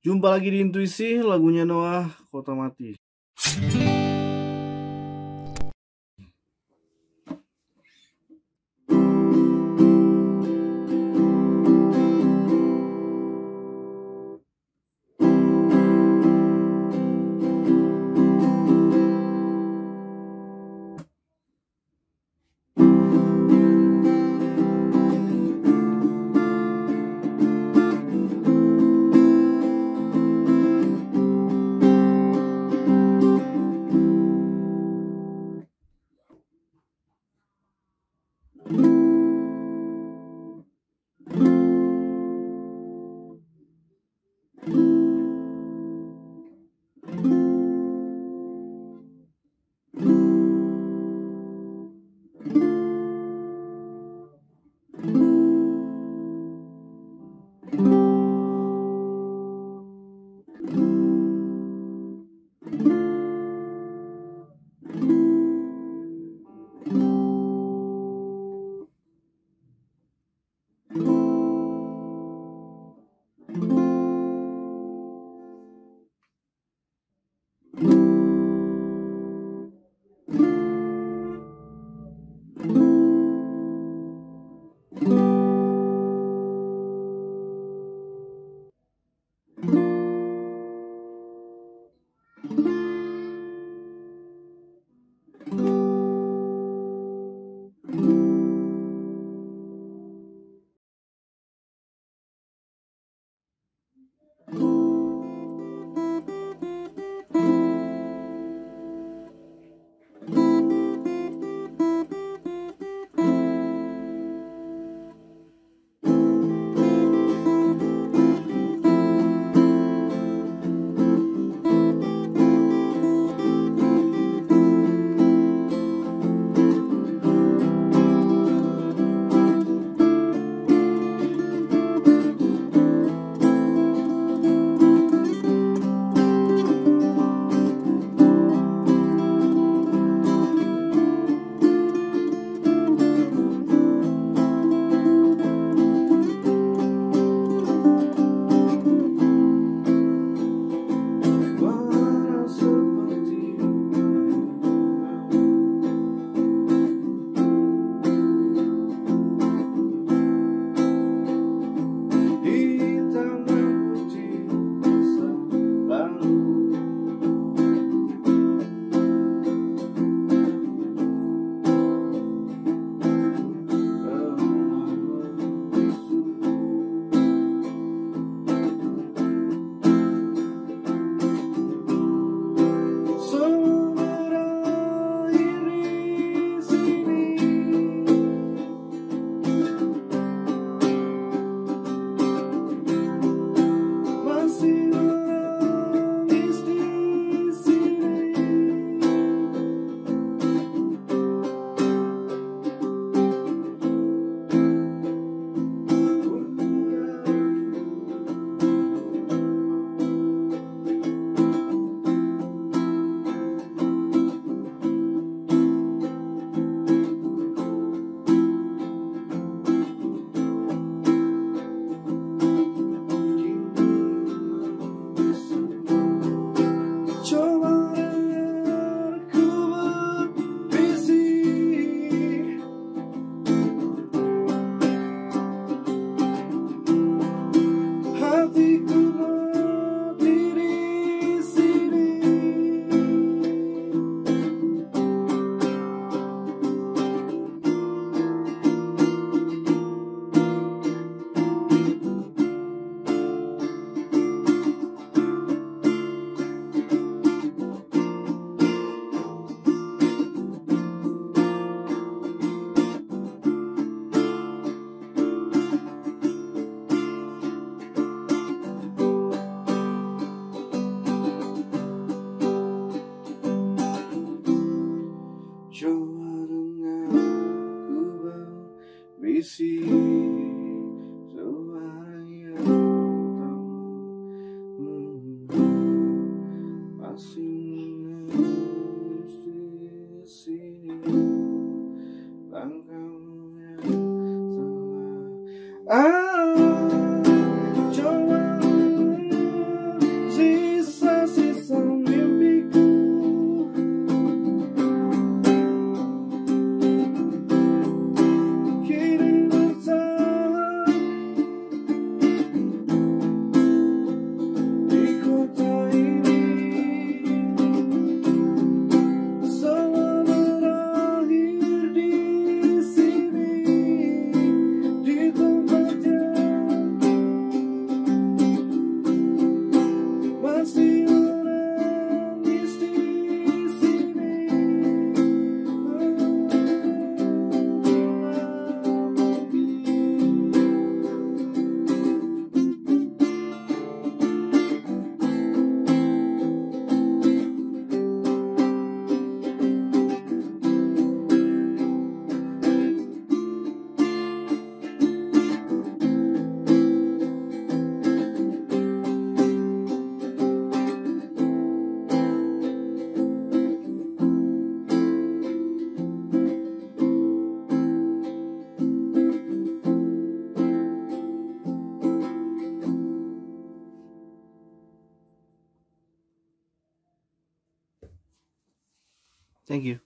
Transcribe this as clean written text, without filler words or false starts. Jumpa lagi di Intuisi, lagunya Noah, Kota Mati. Thank you.